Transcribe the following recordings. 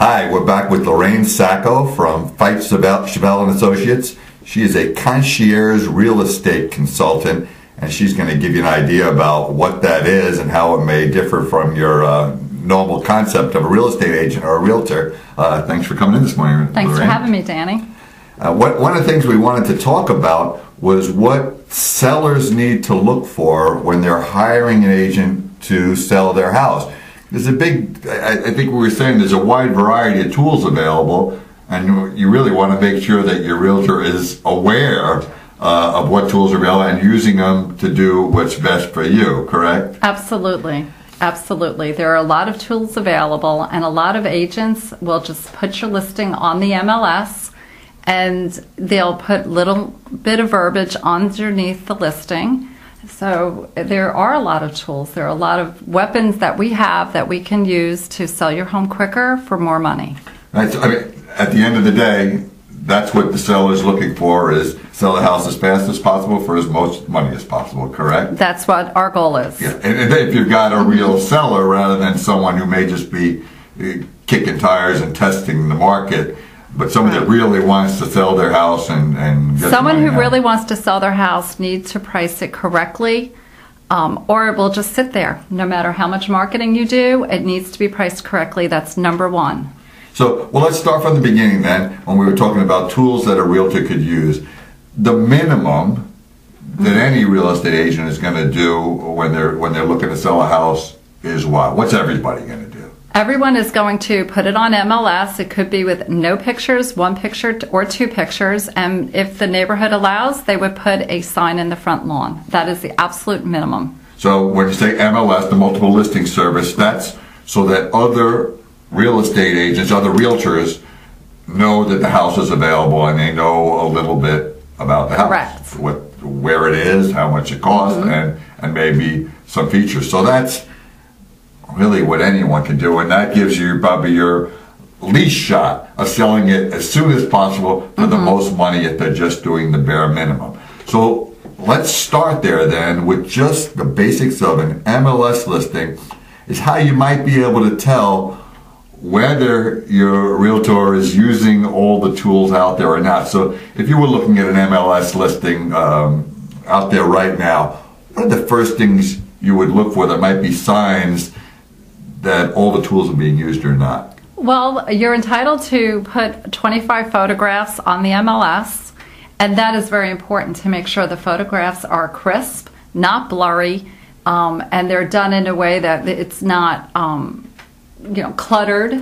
Hi, we're back with Laraine Sacco from Fite Shavell and Associates. She is a concierge real estate consultant, and she's going to give you an idea about what that is and how it may differ from your normal concept of a real estate agent or a realtor. Thanks for coming in this morning, Laraine. Thanks for having me, Danny. One of the things we wanted to talk about was what sellers need to look for when they're hiring an agent to sell their house. There's a big, I think we were saying, there's a wide variety of tools available, and you really want to make sure that your realtor is aware of what tools are available and using them to do what's best for you, correct? Absolutely. Absolutely. There are a lot of tools available, and a lot of agents will just put your listing on the MLS, and they'll put a little bit of verbiage underneath the listing. So there are a lot of tools. There are a lot of weapons that we have that we can use to sell your home quicker for more money. Right, so, I mean, at the end of the day, that's what the seller is looking for, is sell the house as fast as possible for as much money as possible, correct? That's what our goal is. Yeah. And if you've got a real seller rather than someone who may just be kicking tires and testing the market, but someone that really wants to sell their house and get someone who really wants to sell their house needs to price it correctly, or it will just sit there. No matter how much marketing you do, it needs to be priced correctly. That's number one. So, well, let's start from the beginning then. When we were talking about tools that a realtor could use, the minimum that any real estate agent is going to do when they're looking to sell a house is what? What's everybody going to do? Everyone is going to put it on MLS. It could be with no pictures, one picture or two pictures, and if the neighborhood allows, they would put a sign in the front lawn. That is the absolute minimum. So when you say MLS, the multiple listing service, that's so that other real estate agents, other realtors, know that the house is available and they know a little bit about the house. Correct. Where it is, how much it costs, and maybe some features. So that's really what anyone can do, and that gives you probably your least shot of selling it as soon as possible for the most money if they're just doing the bare minimum. So let's start there then with just the basics of an MLS listing, is how you might be able to tell whether your realtor is using all the tools out there or not. So if you were looking at an MLS listing out there right now, what are the first things you would look for that might be signs that all the tools are being used or not? Well, you're entitled to put 25 photographs on the MLS, and that is very important to make sure the photographs are crisp, not blurry, and they're done in a way that it's not you know, cluttered,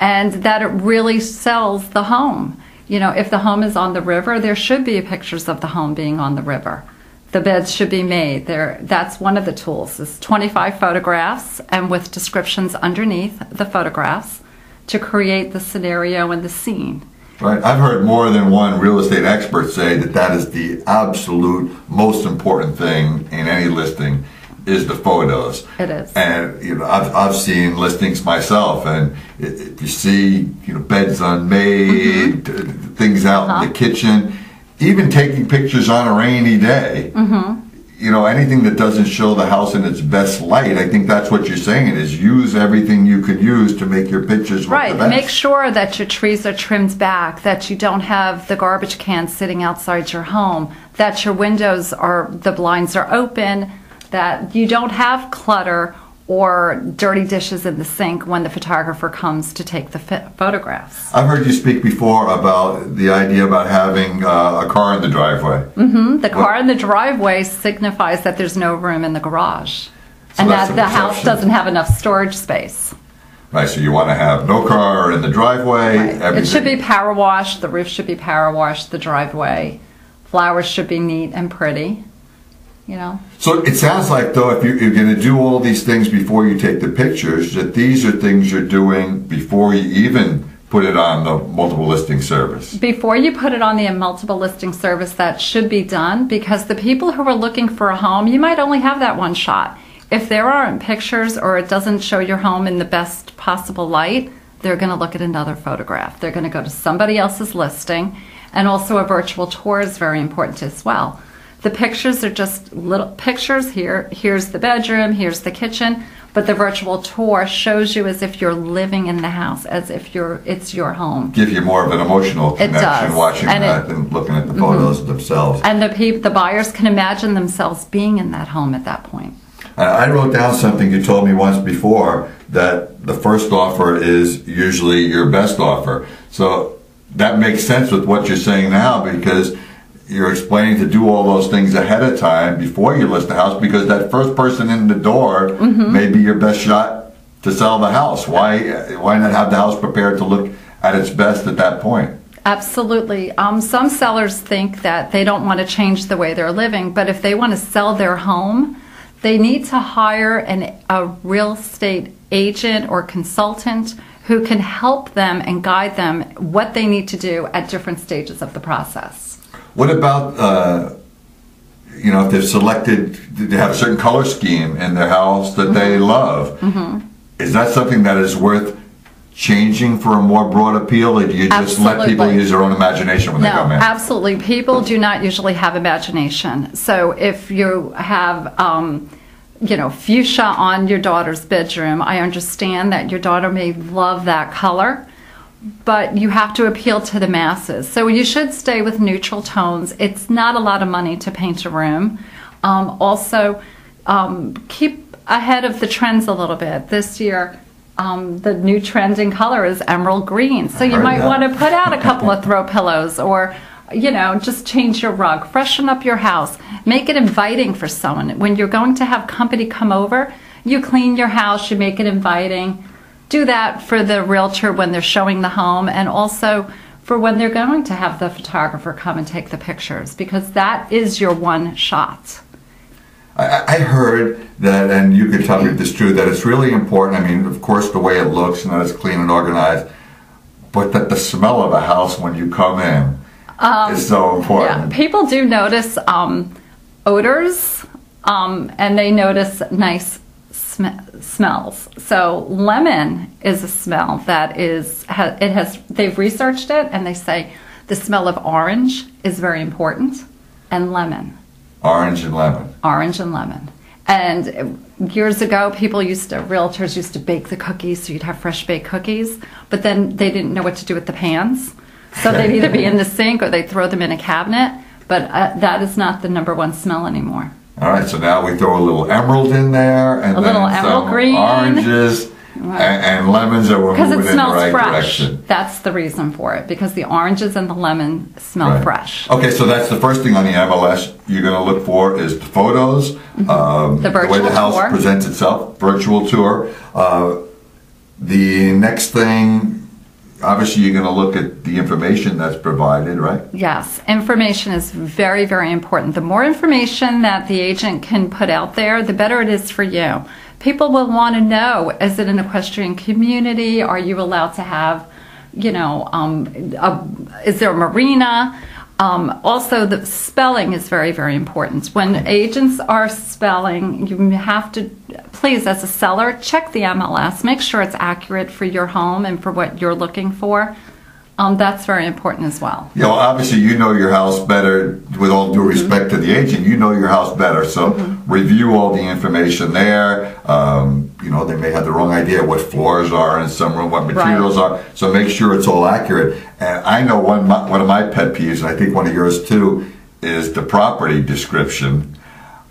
and that it really sells the home. You know, if the home is on the river, there should be pictures of the home being on the river. The beds should be made. That's one of the tools, is 25 photographs and with descriptions underneath the photographs to create the scenario and the scene. Right. I've heard more than one real estate expert say that that is the absolute most important thing in any listing, is the photos. It is. And you know, I've seen listings myself, and if you see, you know, beds unmade, things out in the kitchen, even taking pictures on a rainy day, you know, anything that doesn't show the house in its best light, I think that's what you're saying, is use everything you can use to make your pictures look the best. Make sure that your trees are trimmed back, that you don't have the garbage can sitting outside your home, that your windows are, the blinds are open, that you don't have clutter or dirty dishes in the sink when the photographer comes to take the photographs. I've heard you speak before about the idea about having a car in the driveway. The car in the driveway signifies that there's no room in the garage, and that the house doesn't have enough storage space. Right, so you want to have no car in the driveway. It should be power washed, the roof should be power washed, the driveway, flowers should be neat and pretty. You know. So it sounds like, though, if you're going to do all these things before you take the pictures, that these are things you're doing before you even put it on the multiple listing service. Before you put it on the multiple listing service, that should be done, because the people who are looking for a home, you might only have that one shot. If there aren't pictures or it doesn't show your home in the best possible light, they're going to look at another photograph. They're going to go to somebody else's listing, and also a virtual tour is very important as well. The pictures are just little pictures. Here's the bedroom, here's the kitchen, But the virtual tour shows you as if you're living in the house, as if it's your home. Give you more of an emotional connection watching that and looking at the photos themselves. And the buyers can imagine themselves being in that home at that point. I wrote down something you told me once before, that the first offer is usually your best offer. So that makes sense with what you're saying now, because you're explaining to do all those things ahead of time before you list the house, because that first person in the door may be your best shot to sell the house. Why not have the house prepared to look at its best at that point? Absolutely. Some sellers think that they don't want to change the way they're living, but if they want to sell their home, they need to hire a real estate agent or consultant who can help them and guide them what they need to do at different stages of the process. What about, you know, if they've selected, they have a certain color scheme in their house that they love, is that something that is worth changing for a more broad appeal, or do you just let people use their own imagination when they come in? No, absolutely. People do not usually have imagination. So if you have, you know, fuchsia on your daughter's bedroom, I understand that your daughter may love that color, but you have to appeal to the masses. So you should stay with neutral tones. It's not a lot of money to paint a room. Also, keep ahead of the trends a little bit. This year, the new trend in color is emerald green. So you might want to put out a couple of throw pillows, or, you know, just change your rug, freshen up your house, make it inviting for someone. When you're going to have company come over, you clean your house, you make it inviting. Do that for the realtor when they're showing the home, and also for when they're going to have the photographer come and take the pictures, because that is your one shot. I heard that, and you could tell me if this is true, that it's really important, I mean, of course, the way it looks and that it's clean and organized, but that the smell of a house when you come in is so important. Yeah, people do notice odors, and they notice nice smells. So lemon is a smell that is, they've researched it, and they say the smell of orange is very important, and lemon. Orange and lemon. Orange and lemon. And years ago, realtors used to bake the cookies, so you'd have fresh baked cookies, but then they didn't know what to do with the pans. So they'd either be in the sink or they'd throw them in a cabinet, but that is not the number one smell anymore. All right, so now we throw a little emerald in there, and then some green, oranges, and lemons that were moving in the right direction. That's the reason for it, because the oranges and the lemon smell fresh. Okay, so that's the first thing on the MLS you're going to look for is the photos, the way the house presents itself, virtual tour. The next thing, obviously, you're going to look at the information that's provided, right? Yes. Information is very, very important. The more information that the agent can put out there, the better it is for you. People will want to know, is it an equestrian community? Are you allowed to have, you know, is there a marina? Also, the spelling is very, very important. When agents are spelling, you have to, please, as a seller, check the MLS. Make sure it's accurate for your home and for what you're looking for. That's very important as well. You know, obviously, you know your house better, with all due respect to the agent. You know your house better, so review all the information there. You know, they may have the wrong idea what floors are in some room, what materials are, so make sure it's all accurate. And I know one of my pet peeves, and I think one of yours too, is the property description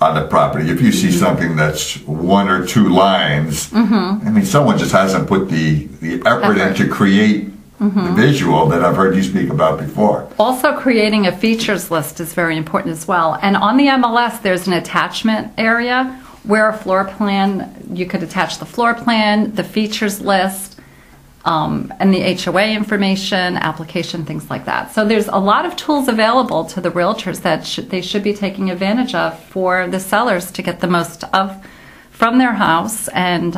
on the property. If you see something that's one or two lines, I mean, someone just hasn't put the effort in to create the visual that I've heard you speak about before. Also, creating a features list is very important as well. And on the MLS, there's an attachment area where a floor plan, you could attach the floor plan, the features list, and the HOA information, application, things like that. So there's a lot of tools available to the realtors that they should be taking advantage of for the sellers to get the most from their house and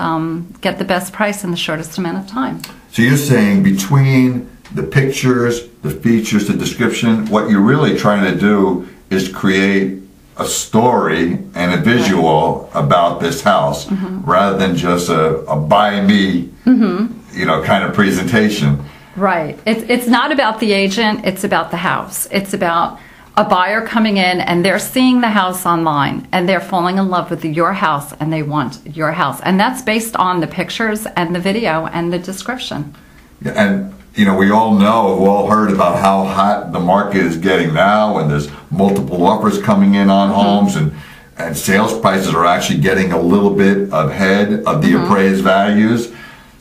get the best price in the shortest amount of time. So you're saying between the pictures, the features, the description, what you're really trying to do is create a story and a visual about this house, rather than just a buy me, you know, kind of presentation. Right. It's not about the agent. It's about the house. It's about a buyer coming in and they're seeing the house online and they're falling in love with your house and they want your house. And that's based on the pictures and the video and the description. And you know, we all know, we've all heard about how hot the market is getting now, and there's multiple offers coming in on homes, and sales prices are actually getting a little bit ahead of the appraised values.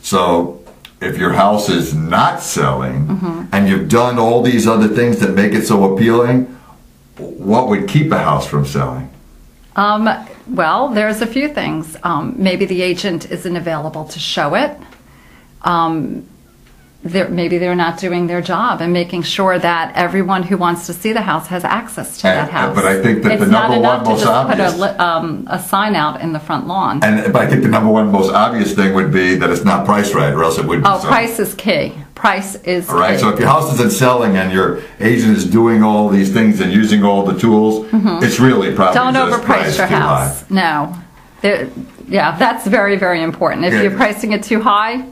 So if your house is not selling and you've done all these other things that make it so appealing, what would keep a house from selling? Well, there's a few things. Maybe the agent isn't available to show it. Maybe they're not doing their job and making sure that everyone who wants to see the house has access to that house. But I think that the number one most obvious... It's not enough to just put a sign out in the front lawn. But I think the number one most obvious thing would be that it's not priced right, or else it wouldn't sell. Oh, price is key. Price is key. Right, so if your house isn't selling and your agent is doing all these things and using all the tools, it's really probably just overprice your house. High. No. Yeah, that's very, very important. If you're pricing it too high...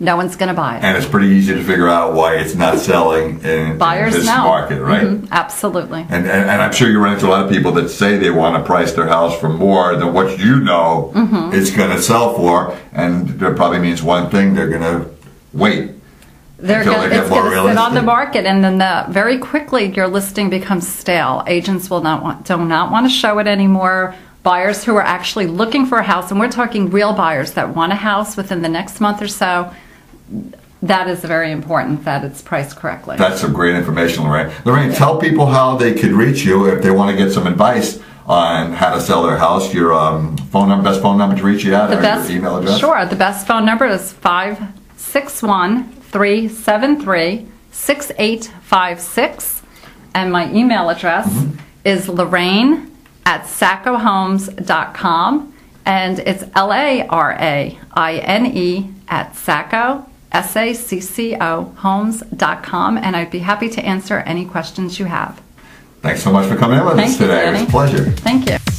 no one's going to buy it. And it's pretty easy to figure out why it's not selling in this market, right? Absolutely. And I'm sure you run into a lot of people that say they want to price their house for more than what you know it's going to sell for, and that probably means one thing, they're going to wait. It's going to sit on the market, and then very quickly your listing becomes stale. Agents will do not want to show it anymore. Buyers who are actually looking for a house, and we're talking real buyers that want a house within the next month or so, that is very important that it's priced correctly. That's some great information, Laraine. Laraine, tell people how they could reach you if they want to get some advice on how to sell their house. Your phone number, best phone number to reach you at, or your email address? Sure, the best phone number is 561-373-6856, and my email address is Laraine@saccohomes.com, and it's LARAINE@sacco homes.com, and I'd be happy to answer any questions you have. Thanks so much for coming in with us today. It was a pleasure. Thank you.